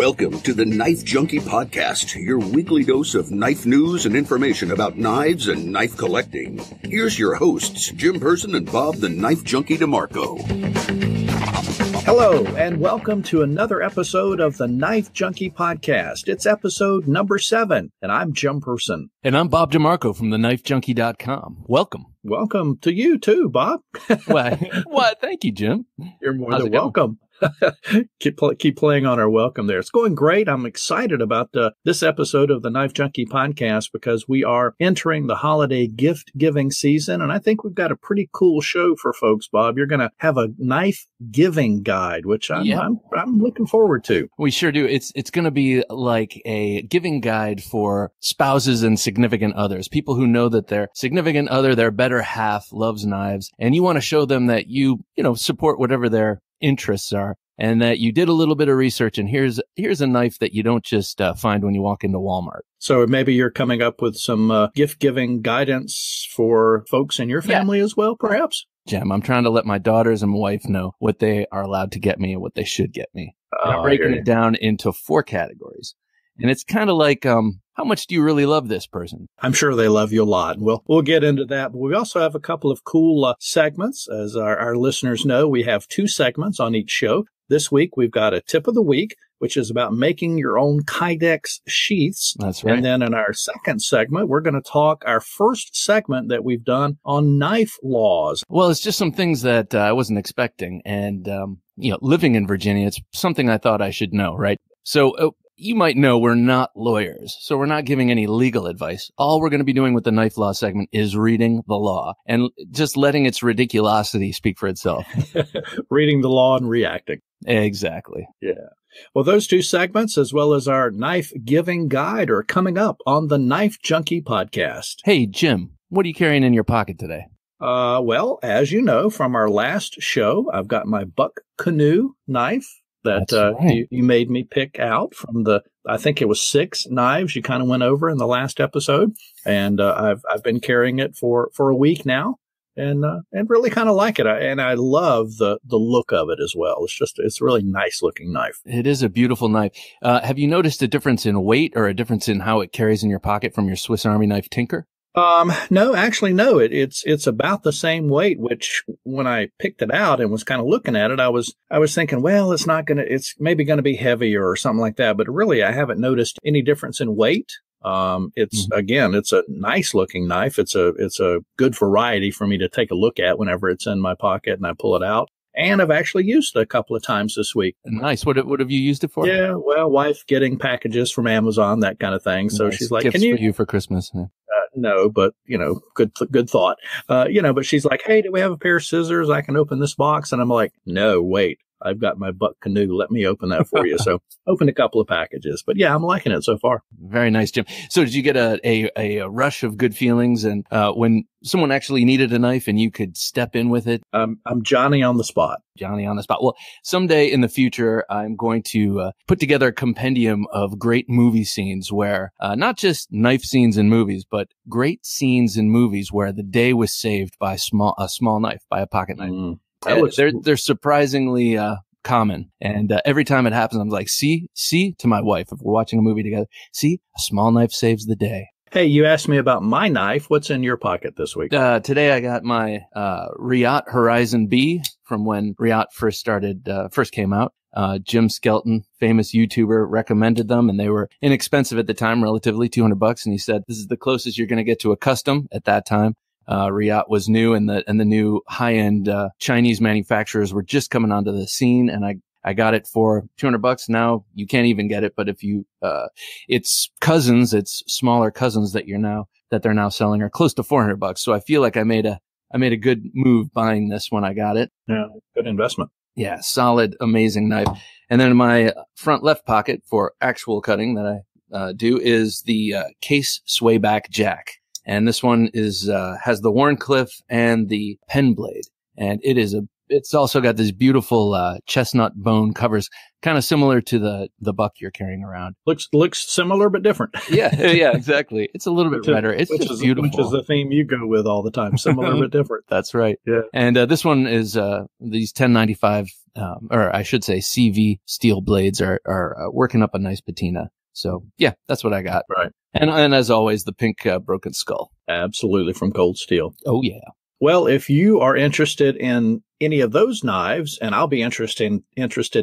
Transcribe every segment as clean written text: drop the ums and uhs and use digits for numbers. Welcome to the Knife Junkie Podcast, your weekly dose of knife news and information about knives and knife collecting. Here's your hosts, Jim Person and Bob the Knife Junkie DeMarco. Hello, and welcome to another episode of the Knife Junkie Podcast. It's episode number 7, and I'm Jim Person. And I'm Bob DeMarco from theknifejunkie.com. Welcome. Welcome to you, too, Bob. Why, thank you, Jim. You're more than welcome. keep playing on our welcome there. It's going great. I'm excited about this episode of the Knife Junkie Podcast because we are entering the holiday gift giving season, and I think we've got a pretty cool show for folks, Bob. You're going to have a knife giving guide, which I'm looking forward to. We sure do. It's going to be like a giving guide for spouses and significant others, people who know that their significant other, their better half, loves knives, and you want to show them that you support whatever their interests are, and that you did a little bit of research, and here's a knife that you don't just find when you walk into Walmart. So maybe you're coming up with some gift-giving guidance for folks in your family as well, perhaps? Jim, I'm trying to let my daughters and my wife know what they are allowed to get me and what they should get me. And I'm breaking it down into 4 categories. And it's kind of like, how much do you really love this person? I'm sure they love you a lot. We'll get into that. But we also have a couple of cool segments. As our listeners know, we have 2 segments on each show. This week, we've got a tip of the week, which is about making your own Kydex sheaths. That's right. And then in our second segment, we're going to talk our first segment that we've done on knife laws. Well, it's just some things that I wasn't expecting. And, living in Virginia, it's something I thought I should know, right? So, you might know we're not lawyers, so we're not giving any legal advice. All we're going to be doing with the Knife Law segment is reading the law and just letting its ridiculosity speak for itself. Reading the law and reacting. Exactly. Yeah. Well, those 2 segments, as well as our knife giving guide, are coming up on the Knife Junkie Podcast. Hey, Jim, what are you carrying in your pocket today? Well, as you know from our last show, I've got my Buck Canoe knife that right. you made me pick out from the, I think it was 6 knives you kind of went over in the last episode. And I've been carrying it for a week now and really kind of like it. I love the look of it as well. It's a really nice looking knife. It is a beautiful knife. Have you noticed a difference in weight or a difference in how it carries in your pocket from your Swiss Army Knife Tinker? No, actually, no. It's about the same weight, which when I picked it out and was kind of looking at it, I was thinking, well, it's maybe going to be heavier or something like that. But really, I haven't noticed any difference in weight. It's a nice looking knife. It's a good variety for me to take a look at whenever it's in my pocket and I pull it out. And I've actually used it a couple of times this week. Nice. What have you used it for? Yeah, well, wife getting packages from Amazon, that kind of thing. So nice. She's like, gifts for you for Christmas. Yeah. No, but, good thought. But she's like, hey, do we have a pair of scissors? I can open this box. And I'm like, no, wait, I've got my Buck Canoe. Let me open that for you. So opened a couple of packages. But, yeah, I'm liking it so far. Very nice, Jim. So did you get a rush of good feelings and when someone actually needed a knife and you could step in with it? I'm Johnny on the spot. Johnny on the spot. Well, someday in the future, I'm going to put together a compendium of great movie scenes where not just knife scenes in movies, but great scenes in movies where the day was saved by a small knife, by a pocket knife. They're surprisingly common. And every time it happens, I'm like, see, to my wife, if we're watching a movie together, see, a small knife saves the day. Hey, you asked me about my knife. What's in your pocket this week? Today I got my Reate Horizon B from when Reate first came out. Jim Skelton, famous YouTuber, recommended them, and they were inexpensive at the time, relatively, $200. And he said, this is the closest you're going to get to a custom at that time. Reate was new, and the new high-end Chinese manufacturers were just coming onto the scene, and I got it for $200. Now you can't even get it, but if you, it's smaller cousins that they're now selling are close to $400. So I feel like I made a good move buying this when I got it. Yeah, good investment. Yeah, solid, amazing knife. And then in my front left pocket for actual cutting that I do is the Case Swayback Jack. And this one has the Warncliffe and the pen blade. And it's also got this beautiful chestnut bone covers, kind of similar to the Buck you're carrying around. Looks similar but different. Yeah, exactly. It's a little bit redder. It's just beautiful. Which is the theme you go with all the time, similar but different. That's right. Yeah. And this one is these 1095 or I should say CV steel blades are working up a nice patina. So yeah, that's what I got. Right. And as always, the pink broken skull. Absolutely, from Cold Steel. Oh yeah. Well, if you are interested in any of those knives, and I'll be interested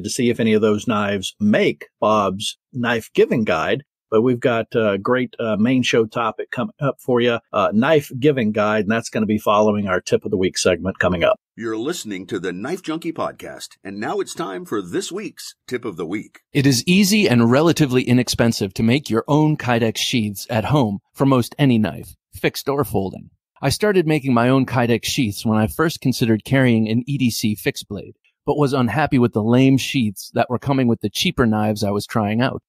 to see if any of those knives make Bob's knife giving guide. But we've got a great main show topic coming up for you, Knife Giving Guide, and that's going to be following our Tip of the Week segment coming up. You're listening to the Knife Junkie Podcast, and now it's time for this week's Tip of the Week. It is easy and relatively inexpensive to make your own Kydex sheaths at home for most any knife, fixed or folding. I started making my own Kydex sheaths when I first considered carrying an EDC fixed blade, but was unhappy with the lame sheaths that were coming with the cheaper knives I was trying out.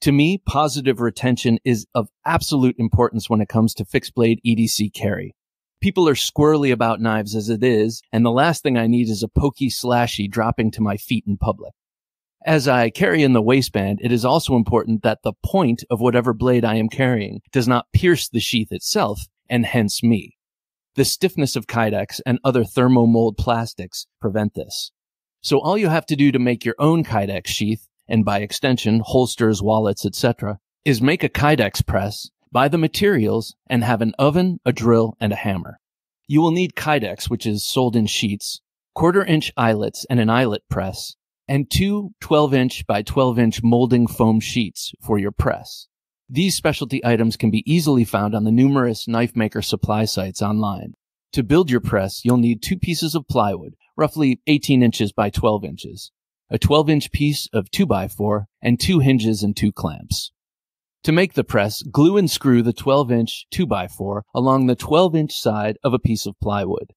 To me, positive retention is of absolute importance when it comes to fixed blade EDC carry. People are squirrely about knives as it is, and the last thing I need is a pokey slashy dropping to my feet in public. As I carry in the waistband, it is also important that the point of whatever blade I am carrying does not pierce the sheath itself, and hence me. The stiffness of Kydex and other thermomold plastics prevent this. So all you have to do to make your own Kydex sheath, and by extension, holsters, wallets, etc., is make a Kydex press, buy the materials, and have an oven, a drill, and a hammer. You will need Kydex, which is sold in sheets, quarter-inch eyelets and an eyelet press, and two 12-inch by 12-inch molding foam sheets for your press. These specialty items can be easily found on the numerous knife maker supply sites online. To build your press, you'll need two pieces of plywood, roughly 18 inches by 12 inches. A 12-inch piece of 2x4, and two hinges and two clamps. To make the press, glue and screw the 12-inch 2x4 along the 12-inch side of a piece of plywood.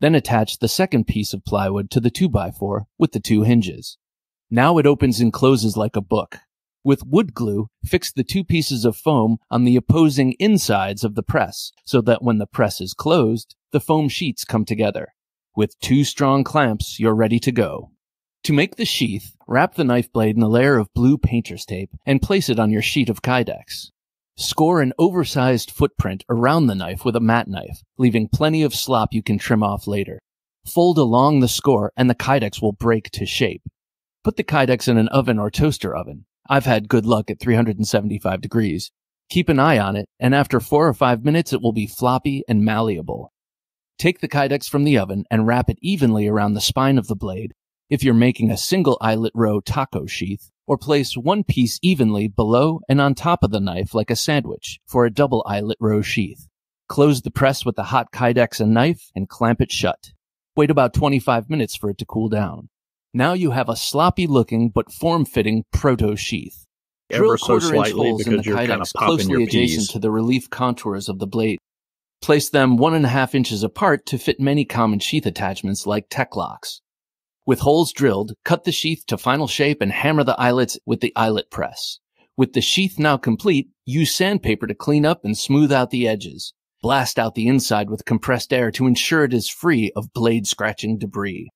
Then attach the second piece of plywood to the 2x4 with the two hinges. Now it opens and closes like a book. With wood glue, fix the two pieces of foam on the opposing insides of the press so that when the press is closed, the foam sheets come together. With two strong clamps, you're ready to go. To make the sheath, wrap the knife blade in a layer of blue painter's tape and place it on your sheet of Kydex. Score an oversized footprint around the knife with a mat knife, leaving plenty of slop you can trim off later. Fold along the score and the Kydex will break to shape. Put the Kydex in an oven or toaster oven. I've had good luck at 375 degrees. Keep an eye on it, and after 4 or 5 minutes it will be floppy and malleable. Take the Kydex from the oven and wrap it evenly around the spine of the blade, if you're making a single eyelet row taco sheath, or place one piece evenly below and on top of the knife like a sandwich for a double eyelet row sheath. Close the press with the hot Kydex and knife and clamp it shut. Wait about 25 minutes for it to cool down. Now you have a sloppy-looking but form-fitting proto-sheath. Drill quarter-inch holes in the Kydex closely adjacent to the relief contours of the blade. Place them 1.5 inches apart to fit many common sheath attachments like tech locks. With holes drilled, cut the sheath to final shape and hammer the eyelets with the eyelet press. With the sheath now complete, use sandpaper to clean up and smooth out the edges. Blast out the inside with compressed air to ensure it is free of blade-scratching debris.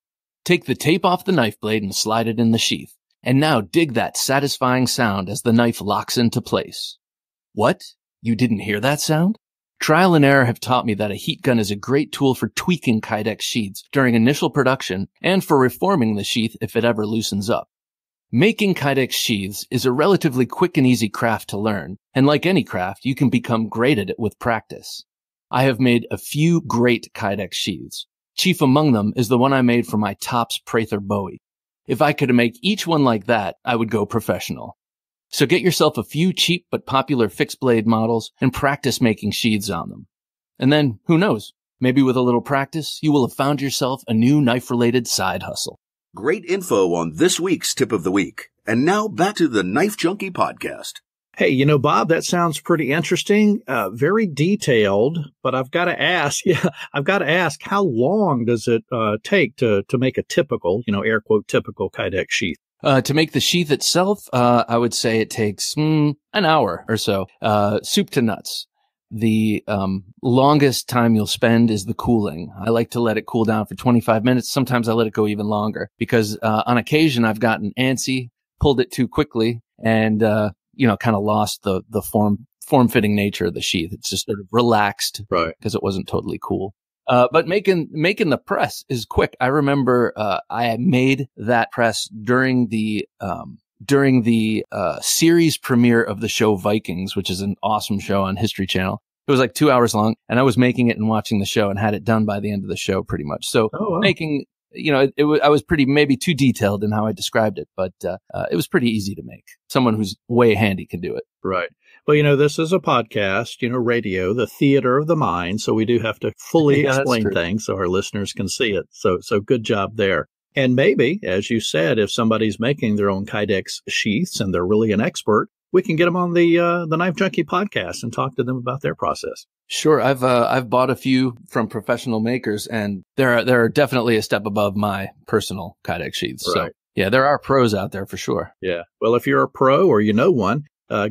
Take the tape off the knife blade and slide it in the sheath. And now dig that satisfying sound as the knife locks into place. What? You didn't hear that sound? Trial and error have taught me that a heat gun is a great tool for tweaking Kydex sheaths during initial production and for reforming the sheath if it ever loosens up. Making Kydex sheaths is a relatively quick and easy craft to learn, and like any craft, you can become great at it with practice. I have made a few great Kydex sheaths. Chief among them is the one I made for my Topps Prather Bowie. If I could make each one like that, I would go professional. So get yourself a few cheap but popular fixed blade models and practice making sheaths on them. And then, who knows, maybe with a little practice, you will have found yourself a new knife-related side hustle. Great info on this week's Tip of the Week. And now back to the Knife Junkie Podcast. Hey, you know, Bob, that sounds pretty interesting, very detailed, but I've got to ask, how long does it take to make a typical, you know, air quote, typical Kydex sheath? To make the sheath itself, I would say it takes an hour or so, soup to nuts. The longest time you'll spend is the cooling. I like to let it cool down for 25 minutes. Sometimes I let it go even longer because on occasion I've gotten antsy, pulled it too quickly, and kind of lost the form-fitting nature of the sheath. It's just sort of relaxed because it wasn't totally cool. But making the press is quick. I remember, I made that press during the series premiere of the show Vikings, which is an awesome show on History Channel. It was like 2 hours long, and I was making it and watching the show and had it done by the end of the show pretty much. So making, you know, I was pretty, maybe too detailed in how I described it, but it was pretty easy to make. Someone who's way handy can do it. Right. Well, you know, this is a podcast, you know, radio, the theater of the mind. So we do have to fully explain things so our listeners can see it. So good job there. And maybe, as you said, if somebody's making their own Kydex sheaths and they're really an expert, we can get them on the Knife Junkie podcast and talk to them about their process. Sure. I've bought a few from professional makers, and there are definitely a step above my personal Kydex sheaths. Right. So yeah, there are pros out there for sure. Yeah. Well, if you're a pro or you know one,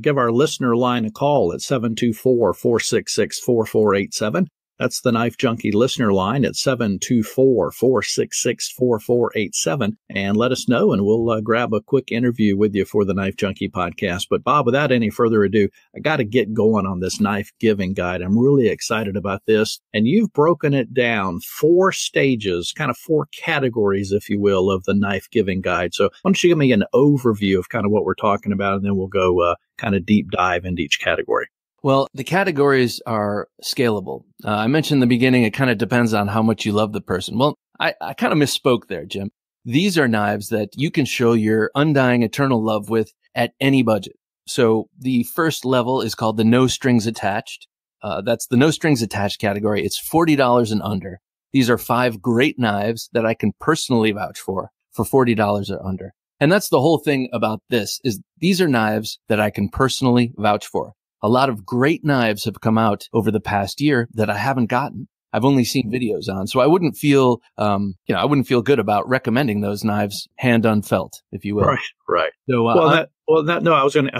give our listener line a call at 724-466-4487. That's the Knife Junkie listener line at 724-466-4487. And let us know, and we'll grab a quick interview with you for the Knife Junkie podcast. But, Bob, without any further ado, I got to get going on this knife giving guide. I'm really excited about this. And you've broken it down 4 stages, kind of 4 categories, if you will, of the knife giving guide. So why don't you give me an overview of kind of what we're talking about, and then we'll go kind of deep dive into each category. Well, the categories are scalable. I mentioned in the beginning, it kind of depends on how much you love the person. Well, I kind of misspoke there, Jim. These are knives that you can show your undying eternal love with at any budget. So the first level is called the no strings attached. That's the no strings attached category. It's $40 and under. These are 5 great knives that I can personally vouch for $40 or under. And that's the whole thing about this, is these are knives that I can personally vouch for. A lot of great knives have come out over the past year that I haven't gotten. I've only seen videos on. So I wouldn't feel, I wouldn't feel good about recommending those knives hand unfelt, if you will. Right, right. So, I'm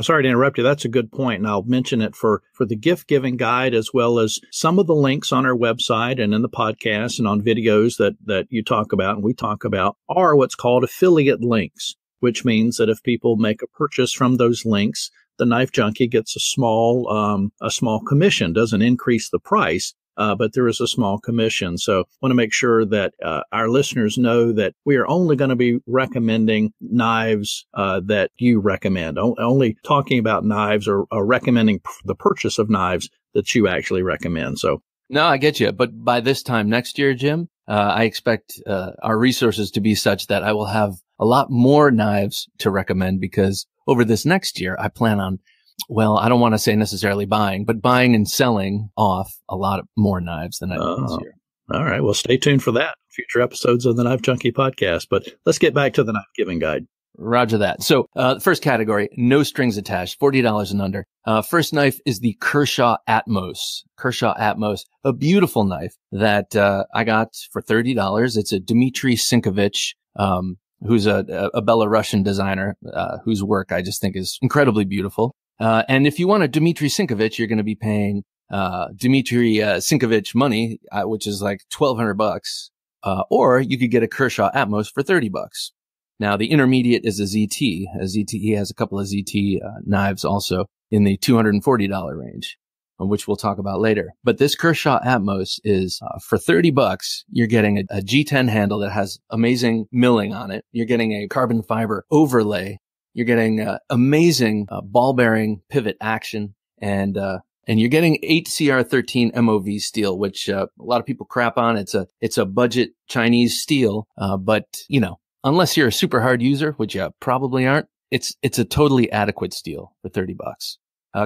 sorry to interrupt you. That's a good point. And I'll mention it for the gift giving guide, as well as some of the links on our website and in the podcast and on videos that you talk about and we talk about are what's called affiliate links, which means that if people make a purchase from those links, the Knife Junkie gets a small commission. Doesn't increase the price, but there is a small commission. So I want to make sure that our listeners know that we are only going to be recommending knives that you recommend. Only talking about knives or recommending the purchase of knives that you actually recommend. So no, I get you. But by this time next year, Jim, I expect our resources to be such that I will have a lot more knives to recommend, because over this next year, I plan on, well, I don't want to say necessarily buying, but buying and selling off a lot of more knives than I did this year. All right. Well, stay tuned for that, future episodes of the Knife Junkie podcast. But let's get back to the knife giving guide. Roger that. So first category, no strings attached, $40 and under. First knife is the Kershaw Atmos. Kershaw Atmos, a beautiful knife that I got for $30. It's a Dmitry Sinkovich, who's a Belarusian designer, whose work I just think is incredibly beautiful. And if you want a Dmitry Sinkovich, you're going to be paying, Dmitry Sinkovich money, which is like $1,200. Or you could get a Kershaw Atmos for $30. Now, the intermediate is a ZT. A ZT, he has a couple of ZT knives also in the $240 range, which we'll talk about later. But this Kershaw Atmos is, for $30, you're getting a G10 handle that has amazing milling on it. You're getting a carbon fiber overlay. You're getting amazing ball bearing pivot action. And you're getting 8CR13 MOV steel, which a lot of people crap on. It's a budget Chinese steel. But, you know, unless you're a super hard user, which you probably aren't, it's a totally adequate steel for $30.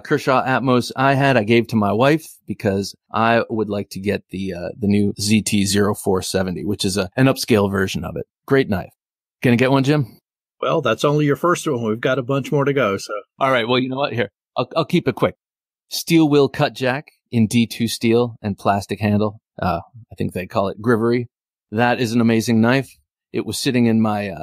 Kershaw Atmos I gave to my wife because I would like to get the new ZT0470, which is an upscale version of it. Great knife. Gonna get one, Jim? Well, that's only your first one. We've got a bunch more to go. So, all right. Well, you know what? Here, I'll keep it quick. Steel Will Cutjack in D2 steel and plastic handle. I think they call it Grivery. That is an amazing knife. It was sitting in my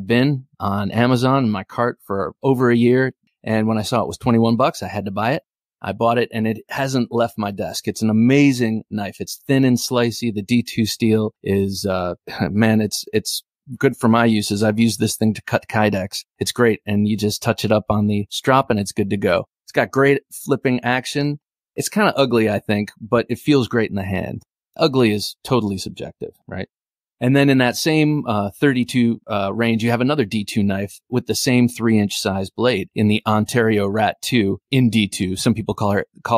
bin on Amazon in my cart for over a year. And when I saw it was $21, I had to buy it. I bought it, and it hasn't left my desk. It's an amazing knife. It's thin and slicey. The D2 steel is, man, it's good for my uses. I've used this thing to cut Kydex. It's great. And you just touch it up on the strop and it's good to go. It's got great flipping action. It's kind of ugly, I think, but it feels great in the hand. Ugly is totally subjective, right? And then in that same 32 range, you have another D2 knife with the same 3-inch size blade in the Ontario Rat 2 in D2. Some people call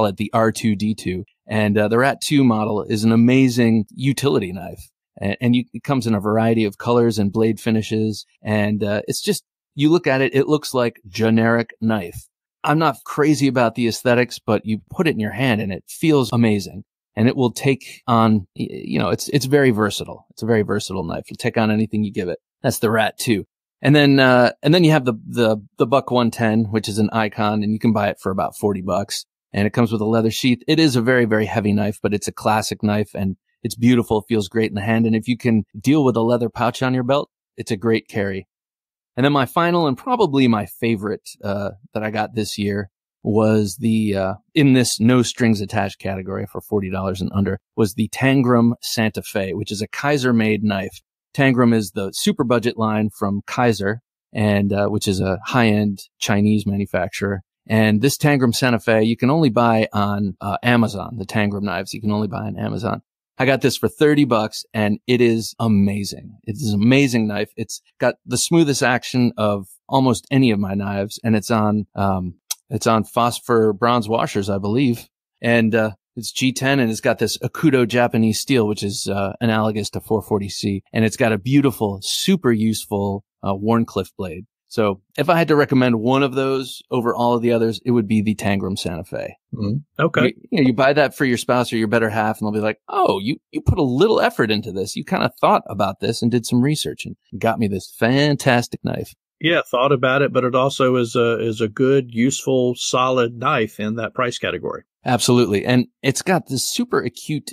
it the R2D2. And the Rat 2 model is an amazing utility knife. And it comes in a variety of colors and blade finishes. And it's just, you look at it, it looks like generic knife. I'm not crazy about the aesthetics, but you put it in your hand and it feels amazing. And it will take on, you know, it's very versatile. It's a very versatile knife. It'll take on anything you give it. That's the Rat 2. And then you have the Buck 110, which is an icon, and you can buy it for about $40. And it comes with a leather sheath. It is a very, very heavy knife, but it's a classic knife and it's beautiful. It feels great in the hand. And if you can deal with a leather pouch on your belt, it's a great carry. And then my final and probably my favorite, that I got this year, was the, in this no strings attached category for $40 and under, was the Tangram Santa Fe, which is a Kaiser made knife. Tangram is the super budget line from Kaiser, and which is a high end Chinese manufacturer. And this Tangram Santa Fe, you can only buy on Amazon. The Tangram knives you can only buy on Amazon. I got this for $30 and it is amazing. It is an amazing knife. It's got the smoothest action of almost any of my knives, and it's on phosphor bronze washers, I believe. And it's G10, and it's got this Akuto Japanese steel, which is analogous to 440C. And it's got a beautiful, super useful Warncliffe blade. So if I had to recommend one of those over all of the others, it would be the Tangram Santa Fe. Mm-hmm. Okay. You buy that for your spouse or your better half, and they'll be like, oh, you put a little effort into this. You kind of thought about this and did some research and got me this fantastic knife. Yeah, thought about it, but it also is a good, useful, solid knife in that price category. Absolutely. And it's got this super acute,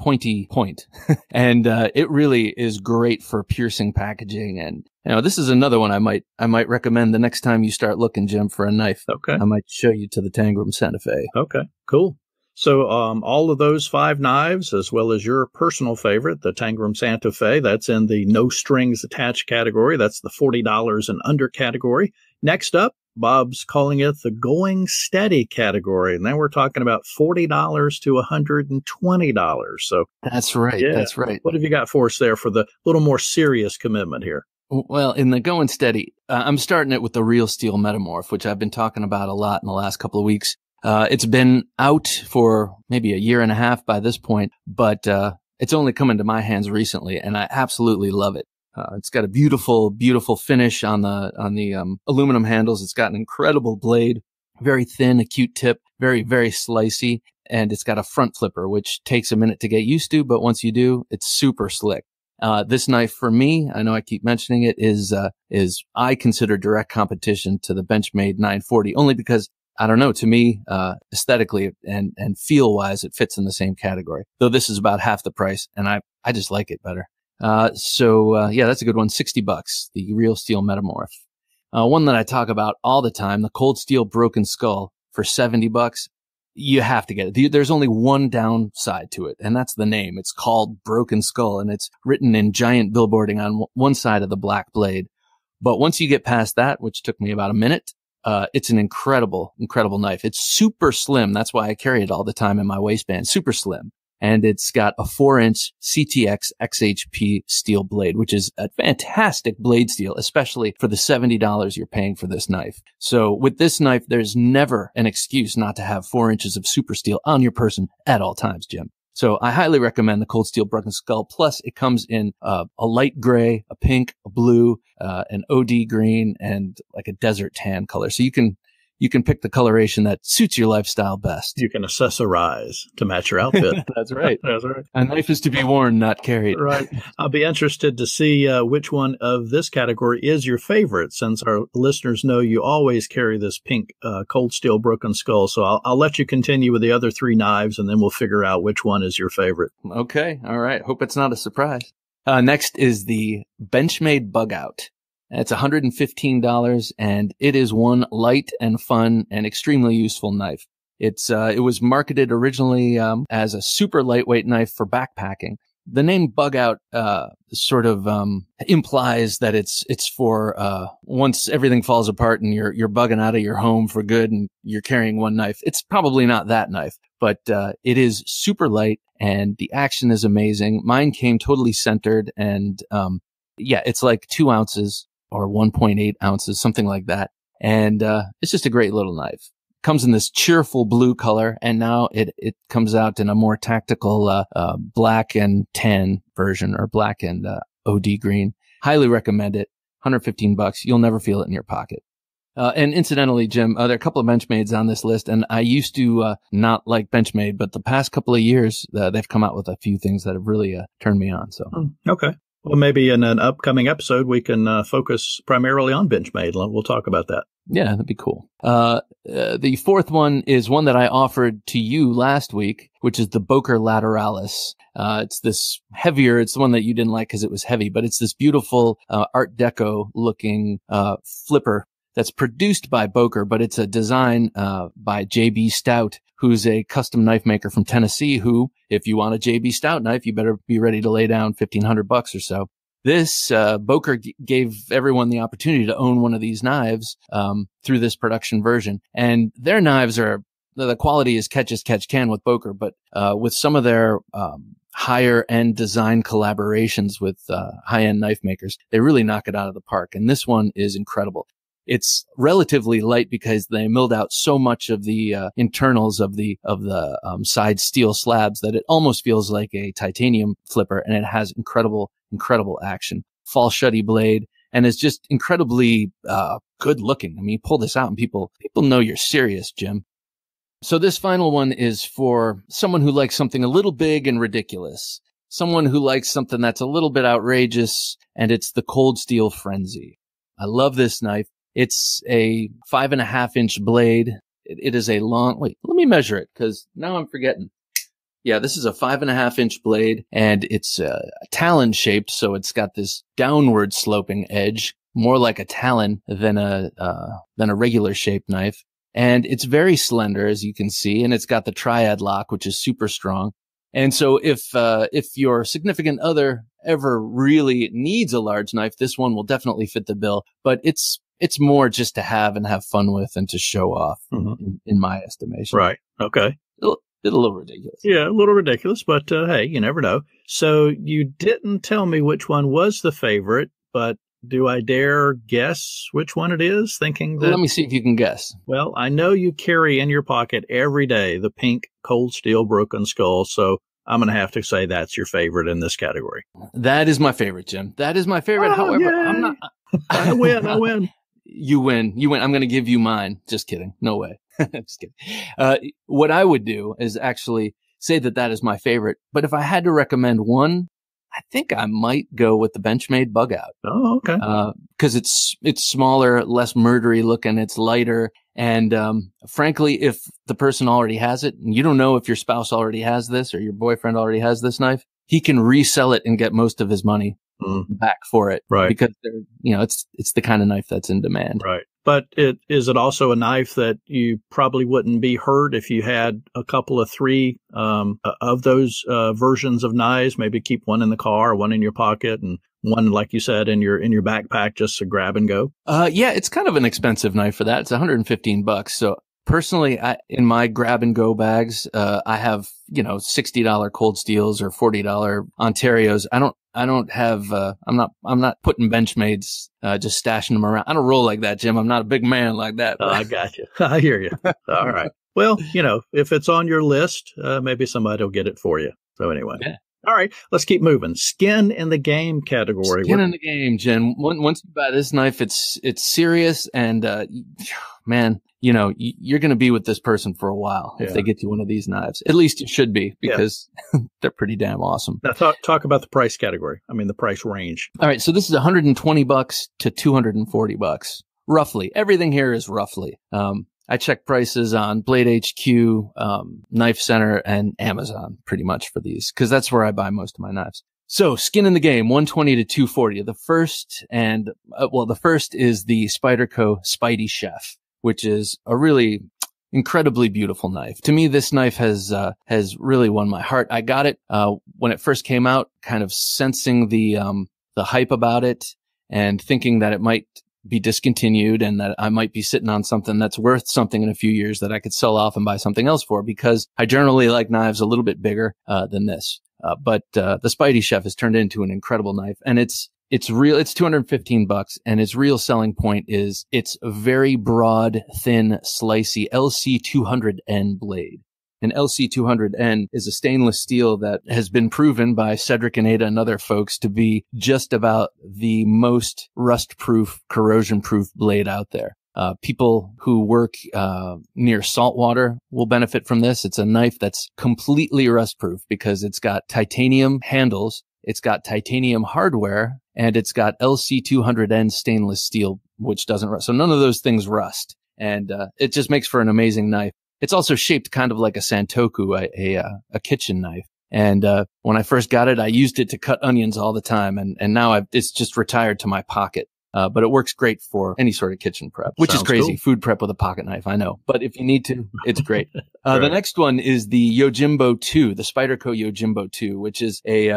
pointy point. And, it really is great for piercing packaging. And, you know, this is another one I might recommend the next time you start looking, Jim, for a knife. Okay. I might show you to the Tangram Santa Fe. Okay, cool. So, all of those 5 knives, as well as your personal favorite, the Tangram Santa Fe, that's in the no strings attached category. That's the $40 and under category. Next up, Bob's calling it the going steady category. And now we're talking about $40 to $120. So that's right. Yeah. That's right. What have you got for us there for the little more serious commitment here? Well, in the going steady, I'm starting it with the Real Steel Metamorph, which I've been talking about a lot in the last couple of weeks. It's been out for maybe a year and a half by this point, but it's only come into my hands recently, and I absolutely love it. It's got a beautiful, beautiful finish on the aluminum handles. It's got an incredible blade, very thin, acute tip, very, very slicey, and it's got a front flipper, which takes a minute to get used to, but once you do, it's super slick. This knife for me, I know I keep mentioning it, is I consider direct competition to the Benchmade 940, only because I don't know. To me, aesthetically and feel wise, it fits in the same category, though this is about half the price, and I just like it better. So, that's a good one. $60, the Real Steel Metamorph. One that I talk about all the time, the Cold Steel Broken Skull for $70. You have to get it. There's only one downside to it, and that's the name. It's called Broken Skull, and it's written in giant billboarding on one side of the black blade. But once you get past that, which took me about a minute, it's an incredible, incredible knife. It's super slim. That's why I carry it all the time in my waistband. Super slim. And it's got a 4-inch CTX XHP steel blade, which is a fantastic blade steel, especially for the $70 you're paying for this knife. So with this knife, there's never an excuse not to have 4 inches of super steel on your person at all times, Jim. So I highly recommend the Cold Steel Broken Skull. Plus, it comes in a light gray, a pink, a blue, an OD green, and like a desert tan color. So you can pick the coloration that suits your lifestyle best. You can accessorize to match your outfit. That's right. That's right. A knife is to be worn, not carried. Right. I'll be interested to see which one of this category is your favorite, since our listeners know you always carry this pink Cold Steel Broken Skull. So I'll let you continue with the other 3 knives, and then we'll figure out which one is your favorite. Okay. All right. Hope it's not a surprise. Next is the Benchmade Bugout. It's $115, and it is one light and fun and extremely useful knife. It's it was marketed originally as a super lightweight knife for backpacking. The name Bugout sort of implies that it's for once everything falls apart and you're bugging out of your home for good and you're carrying one knife. It's probably not that knife, but it is super light and the action is amazing. Mine came totally centered, and yeah, it's like 2 ounces or 1.8 ounces, something like that. And it's just a great little knife. Comes in this cheerful blue color, and now it comes out in a more tactical black and tan version, or black and OD green. Highly recommend it. $115. You'll never feel it in your pocket. And incidentally, Jim, there are a couple of Benchmades on this list, and I used to not like Benchmade, but the past couple of years, they've come out with a few things that have really turned me on. So okay. Well, maybe in an upcoming episode, we can focus primarily on Benchmade. We'll talk about that. Yeah, that'd be cool. The fourth one is one that I offered to you last week, which is the Boker Lateralis. It's this heavier, it's the one that you didn't like because it was heavy, but it's this beautiful Art Deco looking flipper that's produced by Boker, but it's a design by J.B. Stout, who's a custom knife maker from Tennessee, who, if you want a J.B. Stout knife, you better be ready to lay down $1,500 or so. This Boker gave everyone the opportunity to own one of these knives through this production version. And their knives are, the quality is catch can with Boker, but with some of their higher-end design collaborations with high-end knife makers, they really knock it out of the park. And this one is incredible. It's relatively light because they milled out so much of the internals of the side steel slabs that it almost feels like a titanium flipper, and it has incredible action. Falchetti blade, and it's just incredibly good looking. I mean, you pull this out and people know you're serious, Jim. So this final one is for someone who likes something a little big and ridiculous, someone who likes something that's a little bit outrageous, and it's the Cold Steel Frenzy. I love this knife. It's a 5.5-inch blade. It is a long, wait, let me measure it because now I'm forgetting. Yeah, this is a 5.5-inch blade, and it's talon shaped. So it's got this downward sloping edge, more like a talon than a regular shaped knife. And it's very slender, as you can see. And it's got the triad lock, which is super strong. And so if your significant other ever really needs a large knife, this one will definitely fit the bill, but it's more just to have and have fun with and to show off, in my estimation. Right. Okay. A little ridiculous. Yeah, a little ridiculous, but hey, you never know. So you didn't tell me which one was the favorite, but do I dare guess which one it is? Thinking that. Let me see if you can guess. Well, I know you carry in your pocket every day the pink Cold Steel Broken Skull, so I'm going to have to say that's your favorite in this category. That is my favorite, Jim. That is my favorite. Oh, however, yay. I'm not. I win. You win. I'm going to give you mine. Just kidding. No way. Just kidding. What I would do is actually say that is my favorite. But if I had to recommend one, I think I might go with the Benchmade Bugout. Oh, okay. Because it's smaller, less murdery looking. It's lighter. And frankly, if the person already has it, and you don't know if your spouse already has this or your boyfriend already has this knife, he can resell it and get most of his money back for it, right? Because they're, it's the kind of knife that's in demand, right? But is it also a knife that you probably wouldn't be hurt if you had a couple of three of those versions of knives? Maybe keep one in the car, one in your pocket, and one, like you said, in your backpack, just to grab and go. Yeah, it's kind of an expensive knife for that. It's $115. So personally, in my grab and go bags, I have $60 Cold Steels or $40 Ontarios. I don't have. I'm not putting Benchmades. Just stashing them around. I don't roll like that, Jim. I'm not a big man like that. Oh, I got you. I hear you. All right. Well, if it's on your list, maybe somebody will get it for you. So anyway. Yeah. All right, let's keep moving. Skin in the game category. Skin in the game, Jen. Once you buy this knife, it's serious, and man, you're going to be with this person for a while if they get you one of these knives. At least you should be, because they're pretty damn awesome. Now talk about the price category. I mean, the price range. All right, so this is $120 to $240, roughly. Everything here is roughly. I check prices on Blade HQ, Knife Center, and Amazon pretty much for these, because that's where I buy most of my knives. So skin in the game, $120 to $240. The first is the Spyderco Spidey Chef, which is a really incredibly beautiful knife. To me, this knife has really won my heart. I got it when it first came out, kind of sensing the hype about it and thinking that it might be discontinued and that I might be sitting on something that's worth something in a few years that I could sell off and buy something else for, because I generally like knives a little bit bigger than this. The Spidey Chef has turned into an incredible knife, and it's real. It's $215, and its real selling point is it's a very broad, thin, slicey LC200N blade. An LC200N is a stainless steel that has been proven by Cedric and Ada and other folks to be just about the most rust-proof, corrosion-proof blade out there. People who work near saltwater will benefit from this. It's a knife that's completely rust-proof because it's got titanium handles, it's got titanium hardware, and it's got LC200N stainless steel, which doesn't rust. So none of those things rust, and it just makes for an amazing knife. It's also shaped kind of like a santoku, a kitchen knife. And when I first got it, I used it to cut onions all the time, and now it's just retired to my pocket. But it works great for any sort of kitchen prep, which sounds is crazy. Cool. Food prep with a pocket knife, I know. But if you need to, it's great. Right. The next one is the Yojimbo 2, the Spyderco Yojimbo 2, which is a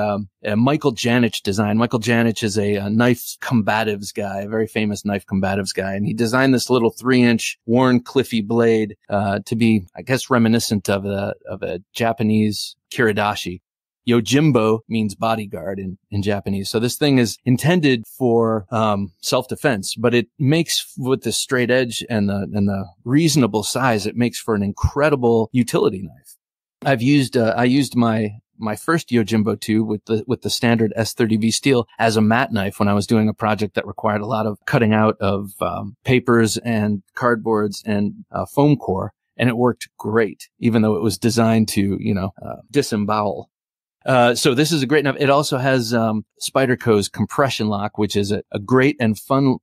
Michael Janich design. Michael Janich is a knife combatives guy, a very famous knife combatives guy. And he designed this little 3-inch worn cliffy blade to be, I guess, reminiscent of a Japanese kiridashi. Yojimbo means bodyguard in Japanese. So this thing is intended for self-defense, but it makes, with the straight edge and the reasonable size, it makes for an incredible utility knife. I've used I used my first Yojimbo 2 with the standard S30V steel as a mat knife when I was doing a project that required a lot of cutting out of papers and cardboards and foam core, and it worked great, even though it was designed to disembowel. So this is a great knife. It also has Spyderco's compression lock, which is a great and fun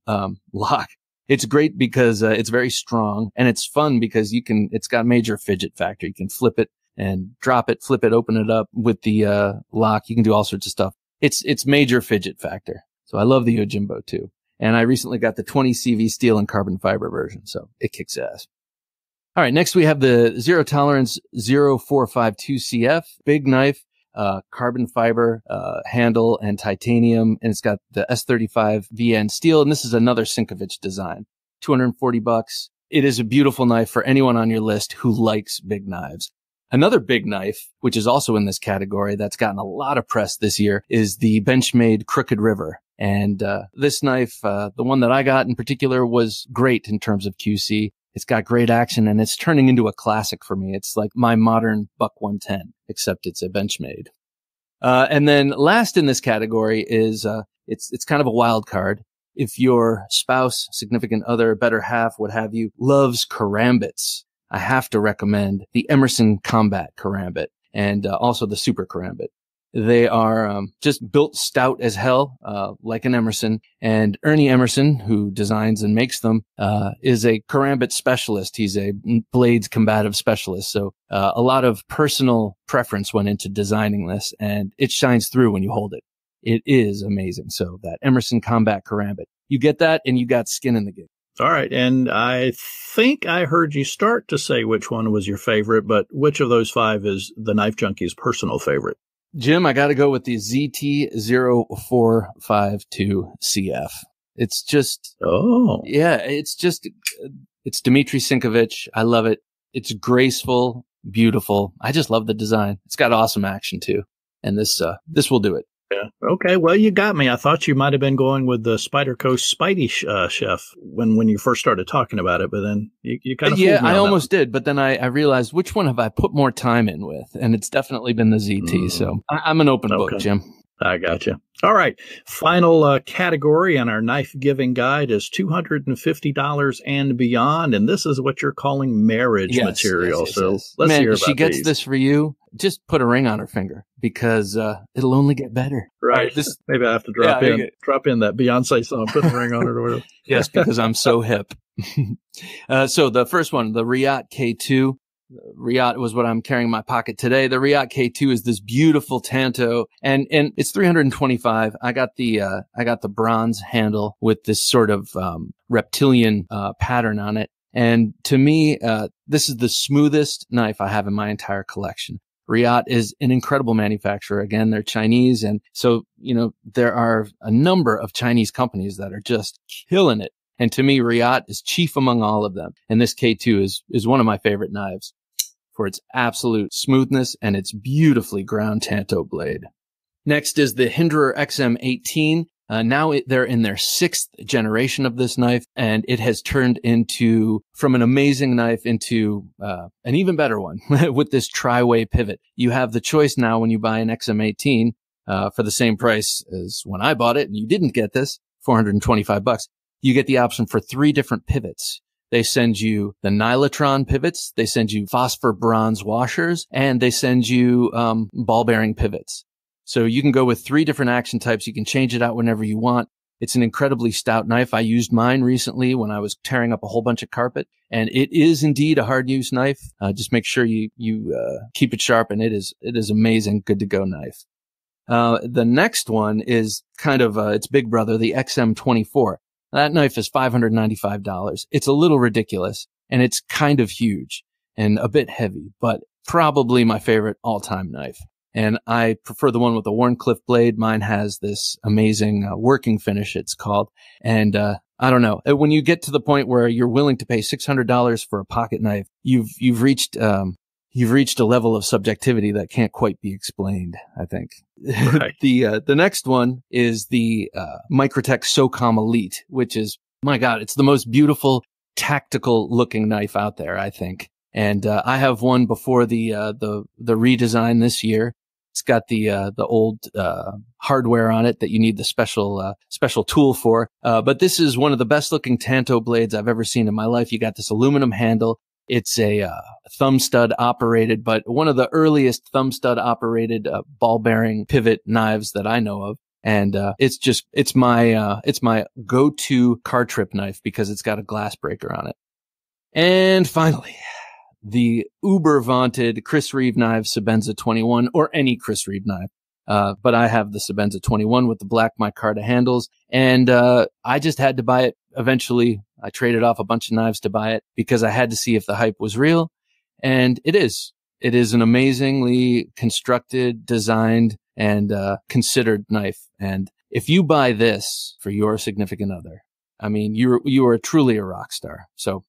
lock. It's great because it's very strong, and it's fun because it's got major fidget factor. You can flip it and drop it, flip it, open it up with the lock. You can do all sorts of stuff. It's major fidget factor. So I love the Yojimbo too. And I recently got the 20 CV steel and carbon fiber version, so it kicks ass. All right, next we have the Zero Tolerance 0452 CF, big knife. Carbon fiber, handle and titanium. And it's got the S35 VN steel. And this is another Sinkovich design, $240. It is a beautiful knife for anyone on your list who likes big knives. Another big knife, which is also in this category that's gotten a lot of press this year, is the Benchmade Crooked River. And, this knife, the one that I got in particular was great in terms of QC. It's got great action, and it's turning into a classic for me. It's like my modern Buck 110, except it's a Benchmade. And then last in this category is, it's kind of a wild card. If your spouse, significant other, better half, what have you, loves karambits, I have to recommend the Emerson Combat Karambit and also the Super Karambit. They are just built stout as hell, like an Emerson. And Ernie Emerson, who designs and makes them, is a karambit specialist. He's a blades combative specialist. So a lot of personal preference went into designing this, and it shines through when you hold it. It is amazing. So that Emerson Combat Karambit. You get that, and you got skin in the game. All right, and I think I heard you start to say which one was your favorite, but which of those five is the Knife Junkie's personal favorite? Jim, I got to go with the ZT0452 CF. It's just, it's Dmitry Sinkovich. I love it. It's graceful, beautiful. I just love the design. It's got awesome action too. And this will do it. Yeah. Okay. Well, you got me. I thought you might have been going with the Spyderco Spidey Chef when you first started talking about it, but then you kind of fooled me. I almost did, but then I realized which one have I put more time in with, and it's definitely been the ZT. So I'm an open book, Jim. I gotcha. All right. Final category in our knife giving guide is $250 and beyond, and this is what you're calling marriage material. Yes. Let's hear about it. She gets this for you. Just put a ring on her finger because it'll only get better. Right. Maybe I have to drop in that Beyonce song, put the ring on her. Or whatever. Yes, because I'm so hip. So the first one, the Reate K2. Reate was what I'm carrying in my pocket today. The Reate K2 is this beautiful tanto, and it's $325. I got the bronze handle with this sort of reptilian pattern on it, and to me, this is the smoothest knife I have in my entire collection. Reate is an incredible manufacturer. Again, they're Chinese, and so there are a number of Chinese companies that are just killing it. And to me, Reate is chief among all of them. And this K2 is one of my favorite knives for its absolute smoothness and its beautifully ground tanto blade. Next is the Hinderer XM18. Now they're in their 6th generation of this knife, and it has turned into, from an amazing knife into an even better one with this tri-way pivot. You have the choice now when you buy an XM18 for the same price as when I bought it, and you didn't get this, $425. You get the option for 3 different pivots. They send you the Nylatron pivots, they send you phosphor bronze washers, and they send you ball bearing pivots. So you can go with 3 different action types. You can change it out whenever you want. It's an incredibly stout knife. I used mine recently when I was tearing up a whole bunch of carpet, and it is indeed a hard use knife. Just make sure you keep it sharp, and it is amazing, good to go knife. The next one is kind of its big brother, the XM24. That knife is $595. It's a little ridiculous, and it's kind of huge and a bit heavy, but probably my favorite all-time knife. And I prefer the one with the Warncliffe blade. Mine has this amazing working finish, it's called. And I don't know, when you get to the point where you're willing to pay $600 for a pocket knife, you've reached a level of subjectivity that can't quite be explained, I think. Right. The next one is the Microtech SOCOM Elite, which is, my God, it's the most beautiful tactical looking knife out there, I think. And I have one before the redesign this year. It's got the old hardware on it that you need the special tool for. But this is one of the best looking tanto blades I've ever seen in my life. You got this aluminum handle. It's a thumb stud operated, but one of the earliest thumb stud operated ball bearing pivot knives that I know of. And it's my go-to car trip knife because it's got a glass breaker on it. And finally, the uber vaunted Chris Reeve knife, Sebenza 21, or any Chris Reeve knife. But I have the Sebenza 21 with the black micarta handles, and I just had to buy it eventually. I traded off a bunch of knives to buy it because I had to see if the hype was real, and it is. It is an amazingly constructed, designed, and considered knife. And if you buy this for your significant other, I mean, you are truly a rock star. So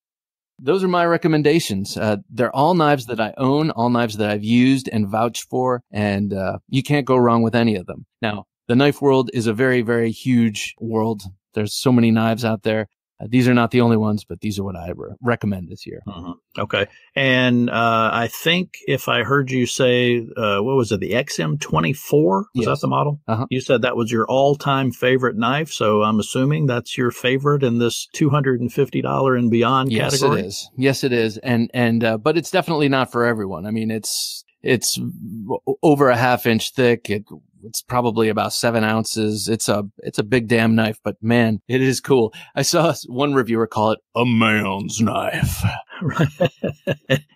those are my recommendations. They're all knives that I own, all knives that I've used and vouched for, and you can't go wrong with any of them. Now, the knife world is a very, very huge world. There's so many knives out there. These are not the only ones, but these are what I recommend this year. Uh-huh. Okay. And I think if I heard you say, what was it, the XM24? Was that the model? Uh-huh. You said that was your all-time favorite knife, so I'm assuming that's your favorite in this $250 and beyond category? Yes, it is. Yes, it is. And but it's definitely not for everyone. I mean, it's over a half-inch thick. It's probably about 7 ounces. It's a big damn knife, but man, it is cool. I saw one reviewer call it a man's knife. Right.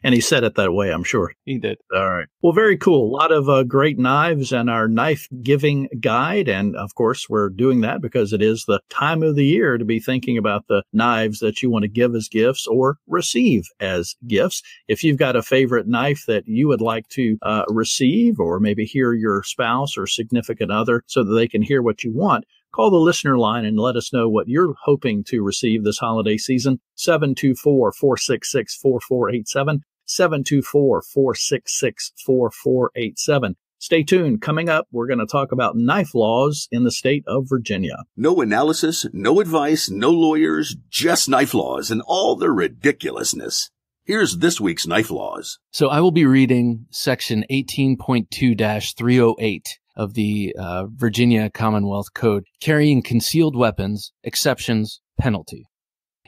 And he said it that way, I'm sure. He did. All right. Well, very cool. A lot of great knives and our knife giving guide. And of course, we're doing that because it is the time of the year to be thinking about the knives that you want to give as gifts or receive as gifts. If you've got a favorite knife that you would like to receive, or maybe hear your spouse or significant other so that they can hear what you want, call the listener line and let us know what you're hoping to receive this holiday season. 724-466-4487. 724-466-4487. Stay tuned. Coming up, we're going to talk about knife laws in the state of Virginia. No analysis, no advice, no lawyers, just knife laws and all their ridiculousness. Here's this week's knife laws. So I will be reading section 18.2-308. of the Virginia Commonwealth Code, carrying concealed weapons, exceptions, penalty.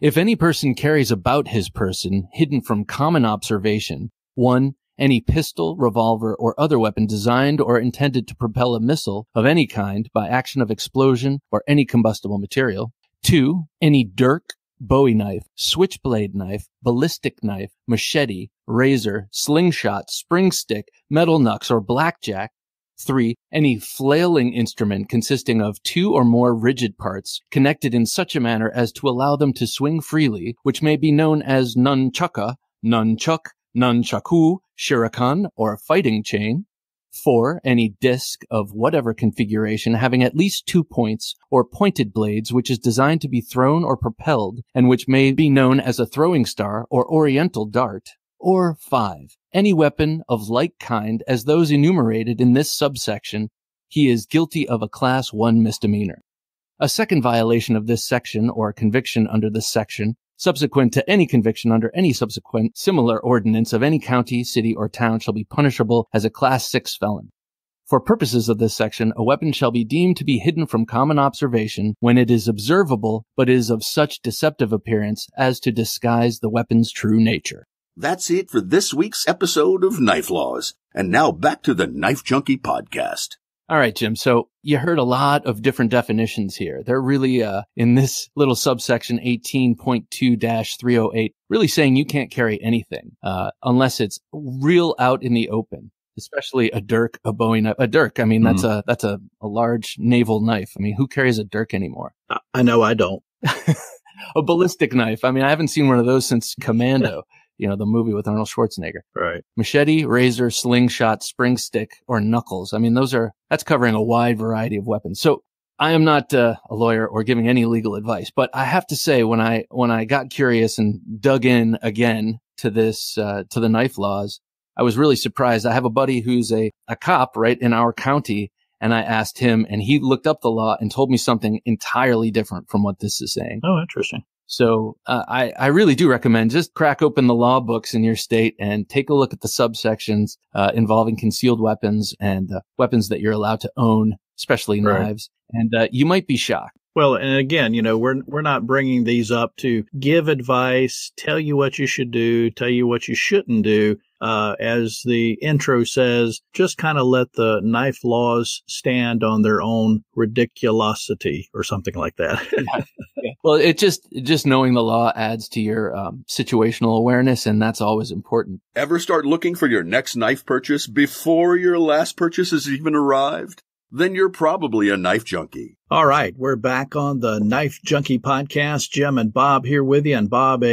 If any person carries about his person, hidden from common observation, 1, any pistol, revolver, or other weapon designed or intended to propel a missile of any kind by action of explosion or any combustible material, 2, any dirk, bowie knife, switchblade knife, ballistic knife, machete, razor, slingshot, spring stick, metal knucks, or blackjack, 3, any flailing instrument consisting of 2 or more rigid parts connected in such a manner as to allow them to swing freely, which may be known as nunchucka, nunchuck, nunchaku, shuriken, or fighting chain. for any disc of whatever configuration having at least 2 points or pointed blades, which is designed to be thrown or propelled, and which may be known as a throwing star or oriental dart. Or 5. Any weapon of like kind as those enumerated in this subsection, he is guilty of a Class 1 misdemeanor. A second violation of this section or a conviction under this section, subsequent to any conviction under any subsequent similar ordinance of any county, city, or town shall be punishable as a Class 6 felon. For purposes of this section, a weapon shall be deemed to be hidden from common observation when it is observable but is of such deceptive appearance as to disguise the weapon's true nature. That's it for this week's episode of Knife Laws. And now back to the Knife Junkie podcast. All right, Jim. So you heard a lot of different definitions here. They're really, in this little subsection 18.2-308, really saying you can't carry anything, unless it's real out in the open, especially a dirk, a Bowie knife. A dirk, I mean, that's a large naval knife. I mean, who carries a dirk anymore? I know I don't. A ballistic knife. I mean, I haven't seen one of those since Commando. You know, the movie with Arnold Schwarzenegger. Right. Machete, razor, slingshot, spring stick, or knuckles. I mean, that's covering a wide variety of weapons. So I am not a lawyer or giving any legal advice, but I have to say when I got curious and dug in again to this, to the knife laws, I was really surprised. I have a buddy who's a cop, right, in our county, and I asked him and he looked up the law and told me something entirely different from what this is saying. Oh, interesting. So I really do recommend just crack open the law books in your state and take a look at the subsections involving concealed weapons and weapons that you're allowed to own, especially knives. Right. And you might be shocked. Well, and again, you know, we're not bringing these up to give advice, tell you what you should do, tell you what you shouldn't do. As the intro says, just kind of let the knife laws stand on their own ridiculosity or something like that. Yeah. Well, just knowing the law adds to your situational awareness, and that's always important. Ever start looking for your next knife purchase before your last purchase has even arrived? Then you're probably a knife junkie. All right. We're back on the Knife Junkie podcast. Jim and Bob here with you. And Bob,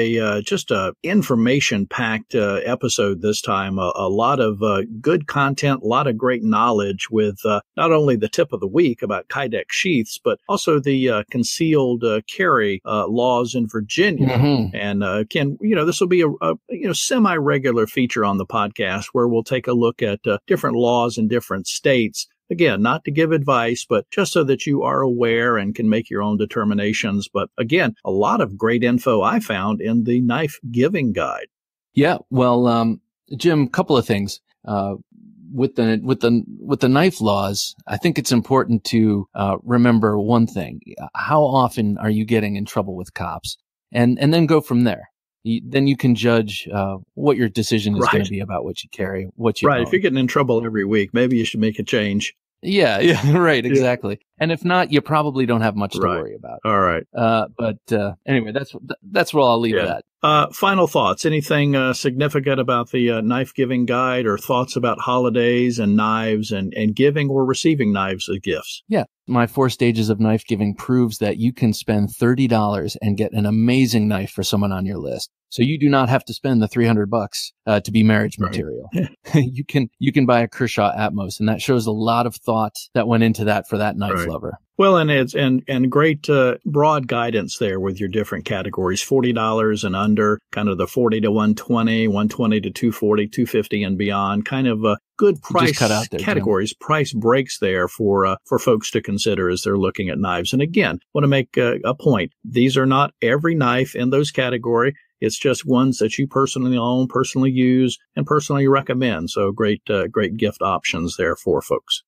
just a information-packed episode this time. A lot of good content, a lot of great knowledge with not only the tip of the week about Kydex sheaths, but also the concealed carry laws in Virginia. Mm-hmm. And, Ken, you know, this will be a semi-regular feature on the podcast where we'll take a look at different laws in different states. Again, not to give advice, but just so that you are aware and can make your own determinations. But again, a lot of great info I found in the Knife Giving Guide. Yeah. Well, Jim, couple of things. With the knife laws, I think it's important to remember one thing. How often are you getting in trouble with cops? And then go from there. Then you can judge what your decision is going to be about what you carry, what you own. If you're getting in trouble every week, maybe you should make a change. Yeah, right, exactly. Yeah. And if not, you probably don't have much to worry about. All right. But anyway, that's where I'll leave that. Final thoughts. Anything significant about the Knife Giving Guide, or thoughts about holidays and knives and giving or receiving knives as gifts? Yeah. My 4 stages of knife giving proves that you can spend $30 and get an amazing knife for someone on your list. So you do not have to spend the $300 to be marriage material. Yeah. You can buy a Kershaw Atmos, and that shows a lot of thought that went into that for that knife lover. Well, and it's and great broad guidance there with your different categories, $40 and under, kind of the 40 to 120, 120 to 240, 250 and beyond, kind of good price categories, Jim. Price breaks there for folks to consider as they're looking at knives. And again, want to make a point. These are not every knife in those category. It's just ones that you personally own, personally use, and personally recommend. So great gift options there for folks.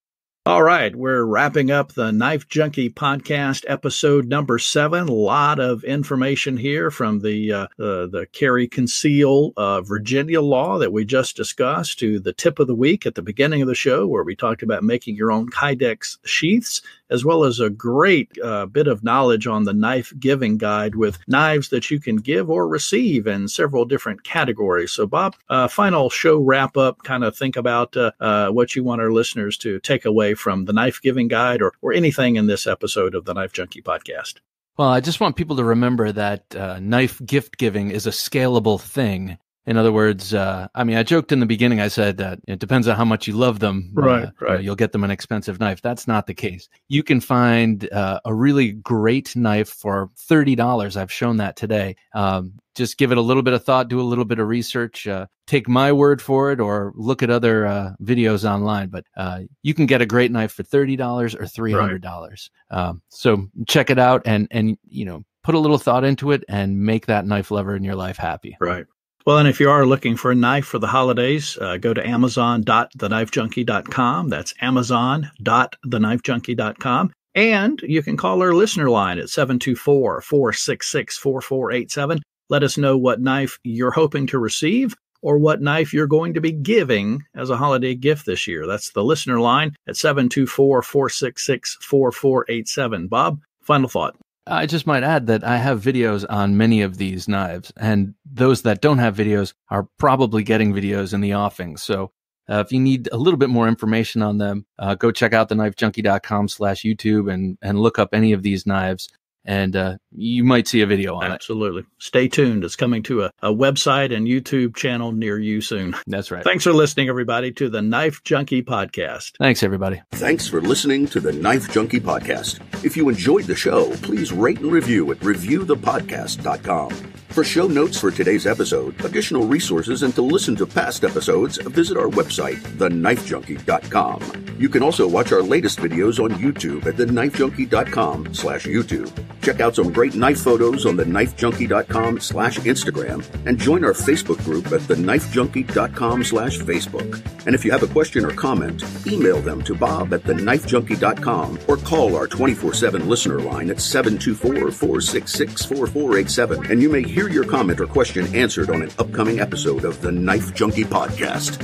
All right, we're wrapping up the Knife Junkie podcast, episode number 7. A lot of information here from the carry conceal Virginia law that we just discussed, to the tip of the week at the beginning of the show where we talked about making your own Kydex sheaths, as well as a great bit of knowledge on the Knife Giving Guide with knives that you can give or receive in several different categories. So, Bob, final show wrap up, kind of think about what you want our listeners to take away from the Knife Giving Guide or anything in this episode of the Knife Junkie podcast. Well, I just want people to remember that knife gift giving is a scalable thing. In other words, I mean, I joked in the beginning, I said that it depends on how much you love them. Right, right. You know, you'll get them an expensive knife. That's not the case. You can find a really great knife for $30. I've shown that today. Just give it a little bit of thought, do a little bit of research, take my word for it, or look at other videos online. But you can get a great knife for $30 or $300. Right. So check it out and, you know, put a little thought into it and make that knife lover in your life happy. Right. Well, and if you are looking for a knife for the holidays, go to amazon.thenifejunkie.com. That's amazon.thenifejunkie.com. And you can call our listener line at 724-466-4487. Let us know what knife you're hoping to receive or what knife you're going to be giving as a holiday gift this year. That's the listener line at 724-466-4487. Bob, final thought. I just might add that I have videos on many of these knives, and those that don't have videos are probably getting videos in the offing. So if you need a little bit more information on them, go check out thenifejunkie.com/YouTube and look up any of these knives, and you might see a video on it. Absolutely. Stay tuned. It's coming to a website and YouTube channel near you soon. That's right. Thanks for listening, everybody, to the Knife Junkie Podcast. Thanks, everybody. Thanks for listening to the Knife Junkie Podcast. If you enjoyed the show, please rate and review at reviewthepodcast.com. For show notes for today's episode, additional resources, and to listen to past episodes, visit our website, thenifejunkie.com. You can also watch our latest videos on YouTube at thenifejunkie.com/YouTube. Check out some great knife photos on thenifejunkie.com/Instagram and join our Facebook group at thenifejunkie.com/Facebook. And if you have a question or comment, email them to bob@thenifejunkie.com or call our 24/7 listener line at 724-466-4487, and you may hear your comment or question answered on an upcoming episode of the Knife Junkie Podcast.